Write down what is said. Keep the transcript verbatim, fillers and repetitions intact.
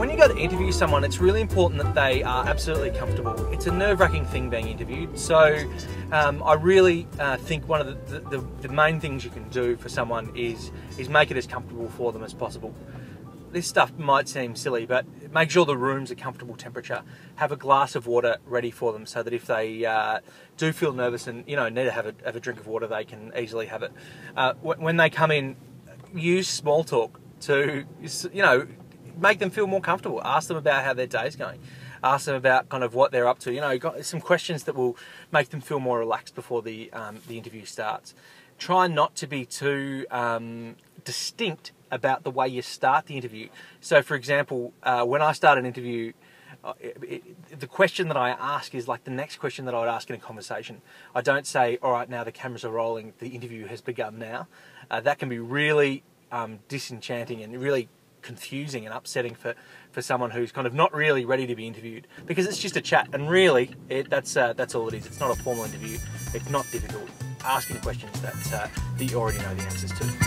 when you go to interview someone, it's really important that they are absolutely comfortable. It's a nerve-wracking thing being interviewed, so um, I really uh, think one of the, the, the main things you can do for someone is, is make it as comfortable for them as possible. This stuff might seem silly, but make sure the room's a comfortable temperature. Have a glass of water ready for them so that if they uh, do feel nervous and you know need to have a, have a drink of water, they can easily have it. Uh, when they come in, use small talk to you know make them feel more comfortable. Ask them about how their day's going. Ask them about kind of what they're up to. You know, got some questions that will make them feel more relaxed before the um, the interview starts. Try not to be too um, distinct about the way you start the interview. So for example, uh, when I start an interview, uh, it, it, the question that I ask is like the next question that I would ask in a conversation. I don't say, all right, now the cameras are rolling, the interview has begun now. Uh, that can be really um, disenchanting and really confusing and upsetting for, for someone who's kind of not really ready to be interviewed, because it's just a chat, and really it, that's, uh, that's all it is. It's not a formal interview. It's not difficult. Asking questions that, uh, that you already know the answers to.